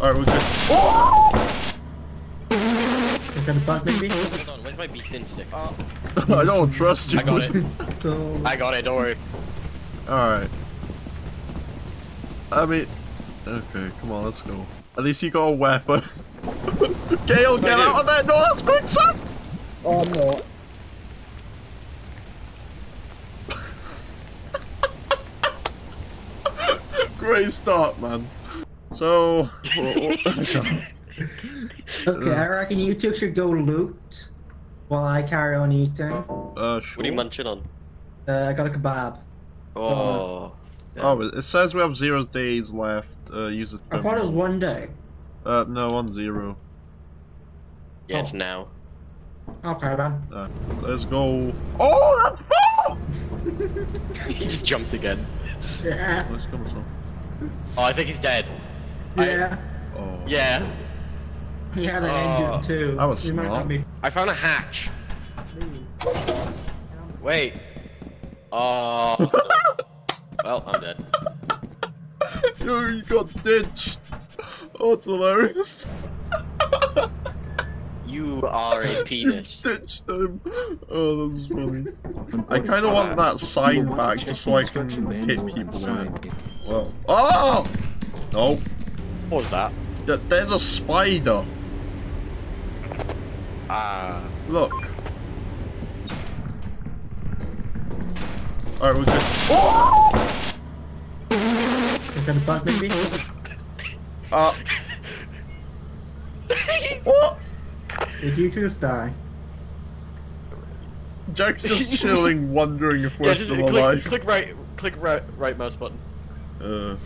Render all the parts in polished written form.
Alright, we're good. Oh! Is that a bug maybe? Hold on, where's my beacon stick? I don't trust you. I got it. No. I got it, don't worry. Alright. I mean... Okay, come on, let's go. At least you got a weapon. Gale, get out of that door, quick, son! Oh no. Great start, man. So... Okay, I reckon you two should go loot while I carry on eating. Sure. What are you munching on? I got a kebab. Oh. Yeah. Oh, it says we have 0 days left. Use it. I thought it was 1 day. No, on 0. Yeah, it's now. Okay, then. Let's go. Oh, that's full! He just jumped again. Yeah. Where's he coming from? Oh, I think he's dead. Yeah. Yeah. Yeah, the engine too. That was smart. I found a hatch. Wait. Oh. Well, I'm dead. Yo, you got ditched. Oh, it's hilarious. You are a penis. You ditched him. Oh, that was funny. I kind of want that sign back just so I can hit people in. Well. Oh! No. What was that? Yeah, there's a spider. Ah. Look. Alright, we're good. Oh! Is that a bug maybe? What? Did you just die? Jack's just chilling, wondering if we're still alive. Click right mouse button. Alright.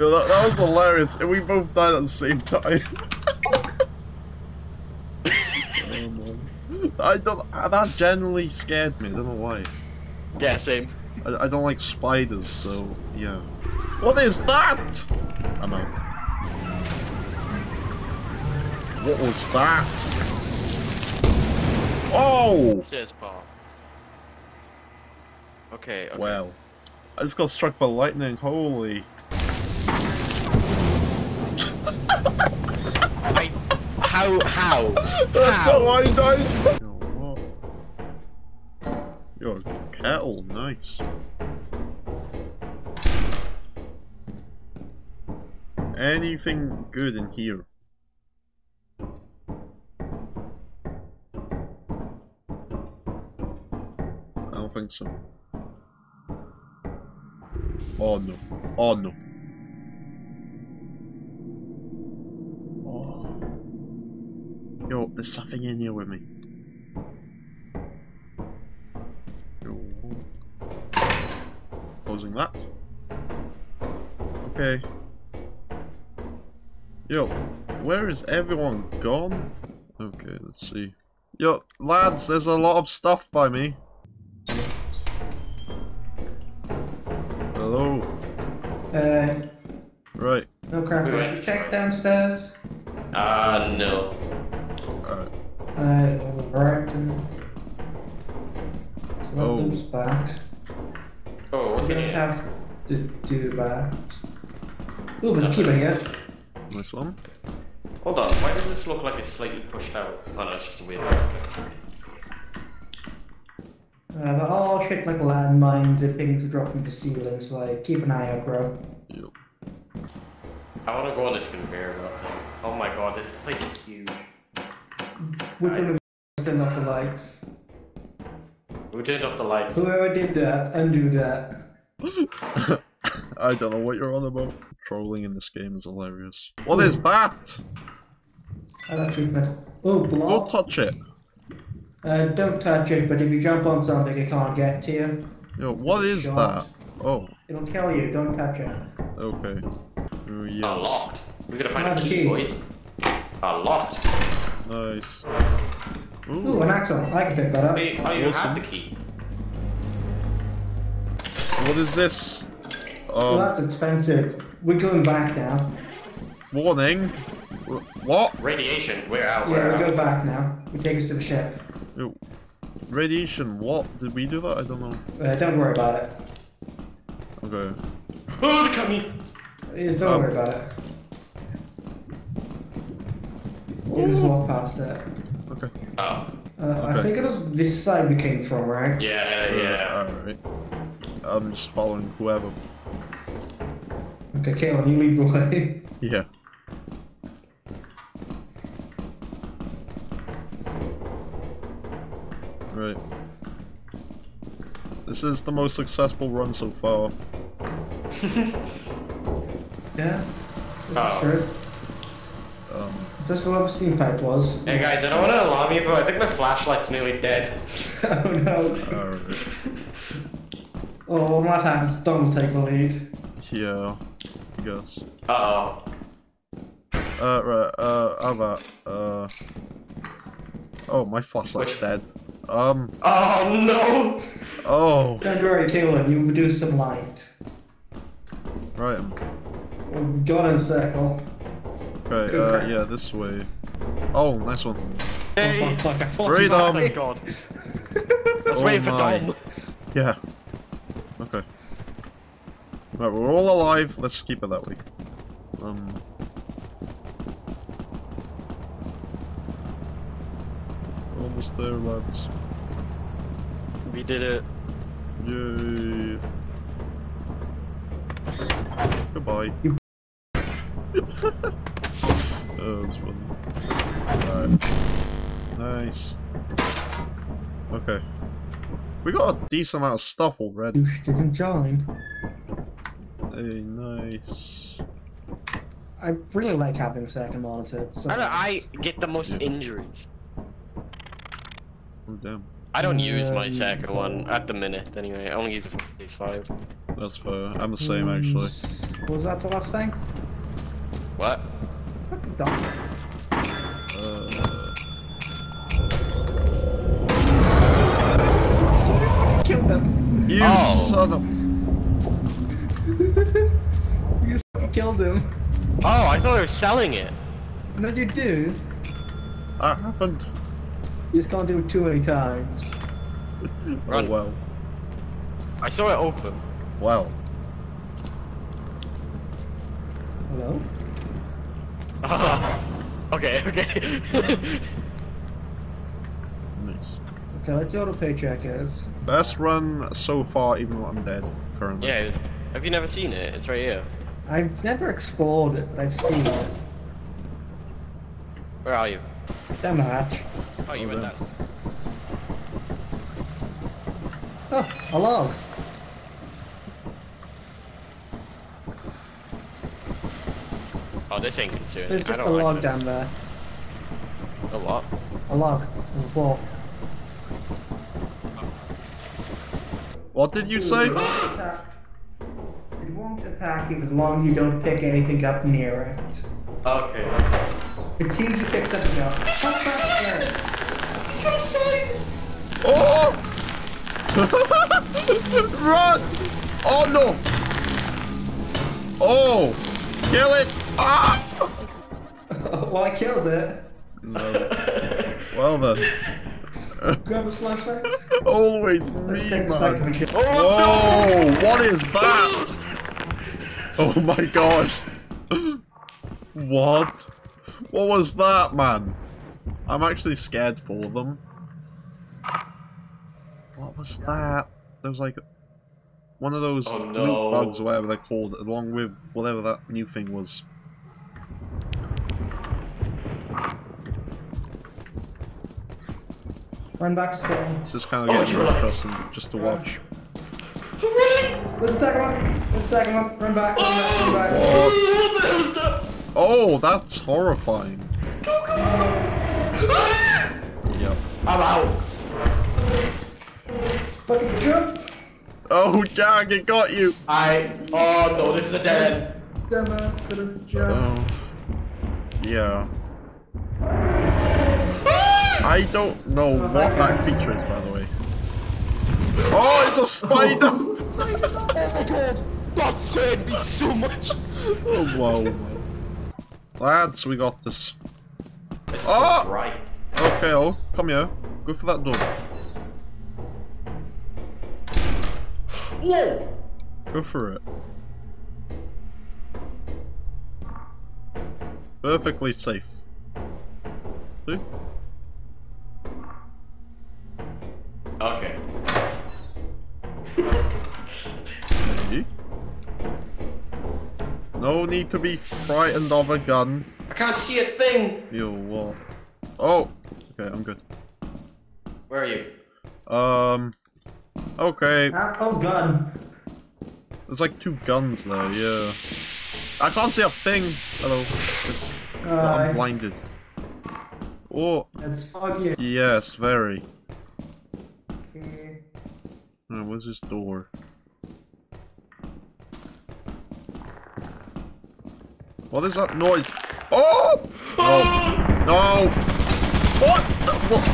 Yeah, that was hilarious. We both died at the same time. Oh man. That generally scared me, I don't know why. Yeah, same. I don't like spiders, so yeah. What is that? I'm out. What was that? Oh! Cheers, Paul. Okay, okay. Well, I just got struck by lightning. Holy! How? That's how I died. You're a kettle, nice. Anything good in here? I don't think so. Oh no. Oh no. Oh. Yo, there's something in here with me. Closing that. Okay. Yo, where is everyone gone? Okay, let's see. Yo, lads, there's a lot of stuff by me. Hello. Right. No crap. Should we check downstairs? No. Alright. Right. So those back. Oh, okay. You don't have to do that. Ooh, there's a key back here. Nice one. Hold on, why does this look like it's slightly pushed out? Oh no, it's just a weird one. They're all shaped like landmines, they're things to drop into ceilings, so like, keep an eye out, bro. Yep. I wanna go on this conveyor belt thing. Oh my god, this place is huge. We turned off the lights. Who turned off the lights? Whoever did that, undo that. I don't know what you're on about. Trolling in this game is hilarious. What is that? Oh, block. Go touch it. Don't touch it, but if you jump on something, it can't get to you. Yo, what is that? Oh. It'll kill you, don't touch it. Okay. Oh, yes. Locked. We're gonna find a key, boys. Locked. Nice. Ooh, an axe on. I can pick that up. Wait, oh, you have the key. What is this? Well, that's expensive. We're going back now. Warning. What? Radiation. We're out. Yeah, we're going back now. We take us to the ship. Ew. Radiation. What? Did we do that? I don't know. Don't worry about it. Okay. Oh, they cut me. Don't worry about it. You just walk past it. Okay. Oh. Okay. I think it was this side we came from, right? Yeah, yeah. Alright. I'm just following whoever. Okay, Caleb, you lead the way. Yeah. Right. This is the most successful run so far. Yeah. Sure. Is this where the steam pipe was? Hey guys, I don't want to alarm you, but I think my flashlight's nearly dead. Oh no. Oh, my hands. Don will take the lead. Yeah, I guess. Oh, my flashlight's dead. Oh no! Oh! Don't worry, Caleb, you reduce some light. Right. We've gone in a circle. Okay, yeah, this way. Oh, nice one. Hey! Oh, fuck, I fought you back, thank God. I was waiting for Dom. Yeah. Okay. Right, we're all alive, let's keep it that way. Almost there, lads. We did it. Yay. Goodbye. Oh, that's funny. Alright. Nice. Okay. We got a decent amount of stuff already. You didn't join. Hey, nice. I really like having a second monitor. I get the most injuries. Oh, damn. I don't use my second one at the minute, anyway. I only use it for PS5. That's fair. I'm the same, actually. Was that the last thing? What? What the dog? Somebody killed them! You son of... You killed him. Oh, I thought I was selling it. No, you do. That happened. You just can't do it too many times. Run. Oh, well. I saw it open. Well. Hello? Okay. Nice. Okay, let's see what a paycheck is. Best run so far, even though I'm dead currently. Yeah, have you never seen it? It's right here. I've never explored it, but I've seen it. Where are you? Down the hatch. Oh, you went down. Oh, a log. Oh, this ain't concerning. There's just a log down there. A what? A log. On the floor. What did you say? It won't attack you as long as you don't pick anything up near it. Okay. It seems you pick something up. Oh! Run! Oh no! Oh! Kill it! Ah! Well, I killed it. No. Well then. Grab his flashlight. Always me, man. Oh, no! What is that? Oh my gosh. What? What was that, man? I'm actually scared for them. What was that? There was like one of those blue bugs or whatever they're called, along with whatever that new thing was. Run back to spawn. It's just kind of getting trust and just to watch. There's a second one. There's a second one. Run back. Run back. Oh, that's horrifying. Go, go, go. Yep. I'm out. Fucking jump. Oh, Jack, it got you. Oh no, this is a dead end. Dumbass could have jumped. Yeah. I don't know what that feature is, by the way. Oh, it's a spider! Oh my god, that scared me so much! Oh, whoa. Lads, we got this. Oh! Right. Okay, oh, come here. Go for that door. Whoa! Go for it. Perfectly safe. See? Okay. See? No need to be frightened of a gun. I can't see a thing! You what? Oh! Okay, I'm good. Where are you? Okay. Oh, gun. There's like two guns there, yeah. I can't see a thing! Hello. I'm blinded. Oh. That's foggy. Yes, very. Okay. Oh, where's this door? What is that noise? Oh! No. No! What?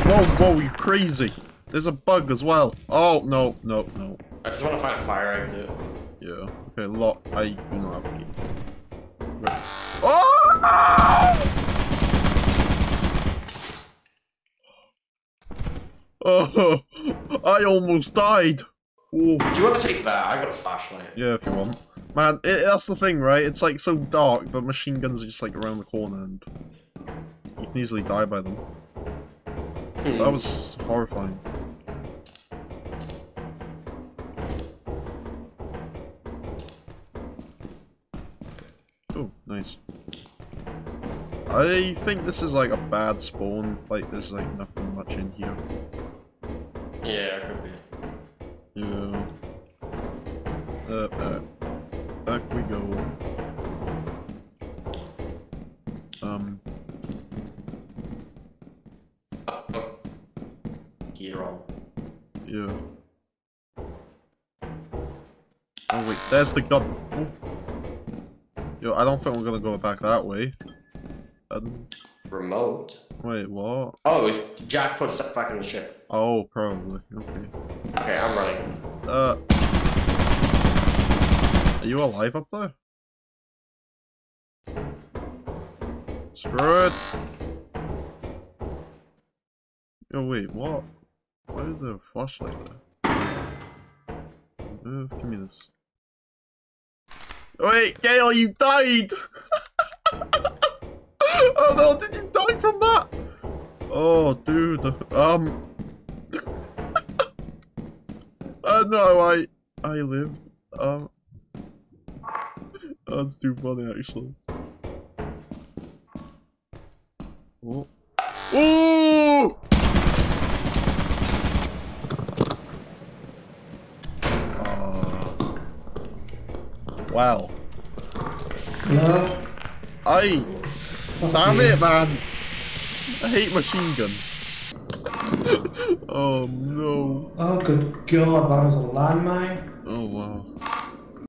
Whoa, whoa, you crazy. There's a bug as well. Oh, no, no, no. I just want to find a fire exit. Yeah. Okay, lock. I do not have a key. Right. Oh! Oh! I almost died. Ooh. Do you want to take that? I got a flashlight. Yeah, if you want. Man, that's the thing, right? It's like so dark that machine guns are just like around the corner and you can easily die by them. Hmm. That was horrifying. Oh, nice. I think this is like a bad spawn. Like, there's like nothing much in here. Yeah, it could be. Yeah. Back we go. Gear on. Yeah. Oh wait, there's the gun. Oh. Yo, I don't think we're gonna go back that way. Remote? Wait, what? Oh, it's Jack put stuff back in the ship. Oh, probably. Okay. Okay, I'm running. Are you alive up there? Screw it! Yo, wait, what? Why is there a flashlight there? Give me this. Wait, Gale, you died! Oh no, did you die from that? Oh, dude, no, I lived, That's too funny, actually. Oh. Ooh! Wow. No. Aye! Damn it, man! I hate machine guns. Oh, no. Oh, good God, that was a landmine.